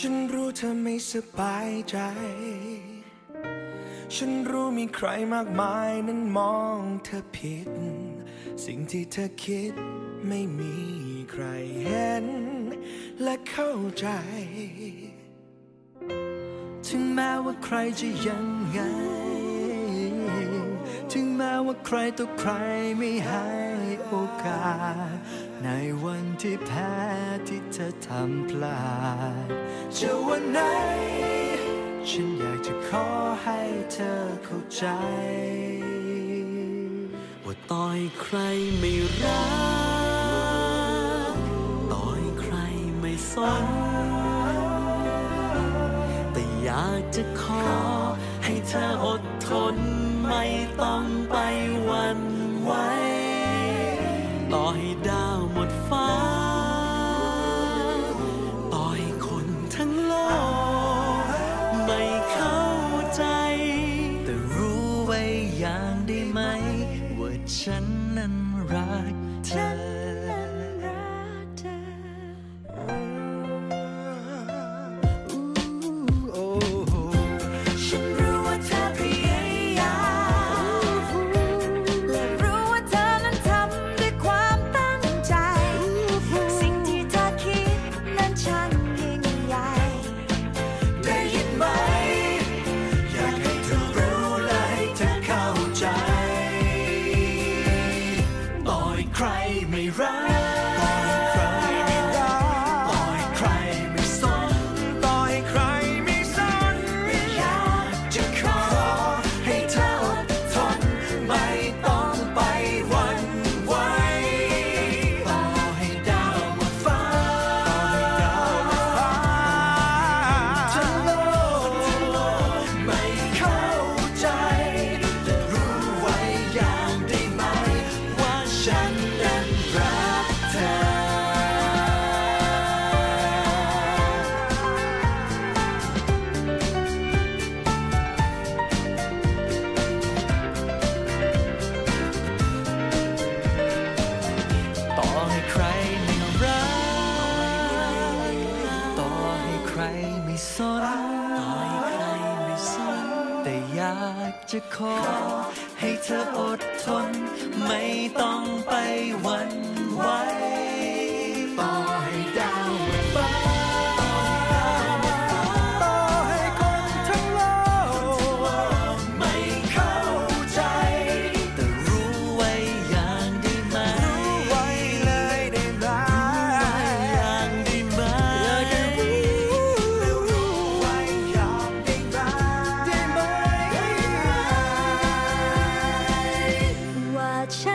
ฉันรู้เธอไม่สบายใจฉันรู้มีใครมากมายนั้นมองเธอผิดสิ่งที่เธอคิดไม่มีใครเห็นและเข้าใจถึงแม้ว่าใครจะยังไงถึงแม้ว่าใครต่อใครไม่ให้โอกาสในวันที่แพ้ที่เธอทำพลาดจะวันไหนฉันอยากจะขอให้เธอเข้าใจว่าต่อให้ใครไม่รักต่อให้ใครไม่สนแต่อยากจะขอให้เธออดทนไม่ต้องไปหวั่นไหวต่อให้ดาวหมดฟ้าต่อให้คนทั้งโลกไม่เข้าใจแต่รู้ไว้อย่างได้ไหมว่าฉันนั้นรักเธอจะขอให้เธออดทนไม่ต้องไปหวั่นไหวต่อให้ดาวหมดฟ้าต่อให้คนทั้งโลกไม่เข้าใจแต่รู้ไว้อย่างได้ไหมรู้ไว้เลยได้ไหมอย่างได้ไหมรู้ไว้อย่างได้ไหมฉั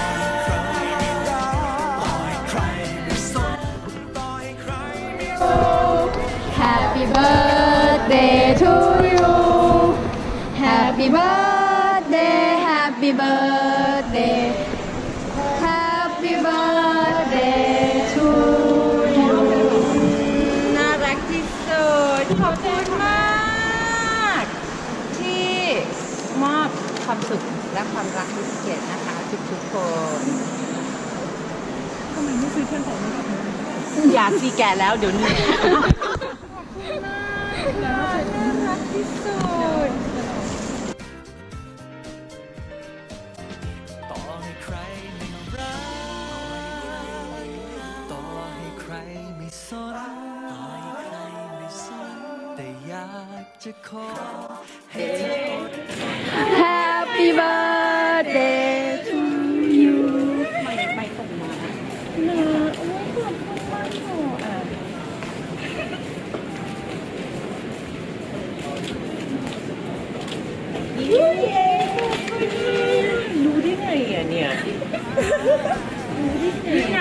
ต่อให้ใครไม่สนต่อให้ใครไม่สน Happy birthday to you Happy birthday Happy birthday Happy birthday to you น่ารักที่สุดขอบคุณมากที่มอบความสุขและความรักที่พิเศษนะคะทุกๆคนทำไมไม่ซื้อเครื่องแต่งหน้าอยากซีแก่แล้วเดี๋ยวนี้ขอบคุณมากน่ารักที่สุดต่อให้ใครไม่รักต่อให้ใครไม่สนต่อให้ใครไม่สนแต่อยากจะขอให้เธอHappy birthday to you ไม่ส่งมาเนอะโอ้ยขอบคุณมากค่ะยิ่งเย้รู้ได้ไงอ่ะเนี่ยรู้ได้ไง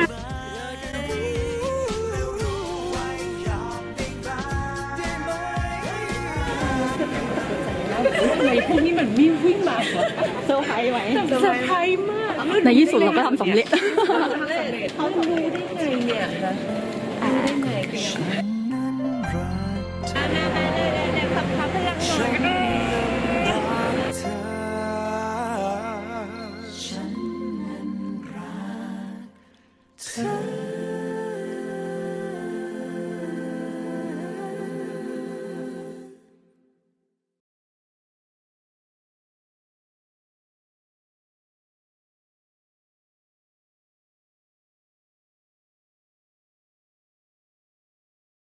ทำไมพวกนี้มันไม่วิ่งมาเซอร์ไพรส์ไหมเซอร์ไพรส์มากในที่สุดเราก็ทำสำเร็จเขารู้ได้ไงเนี่ยรู้ได้ไง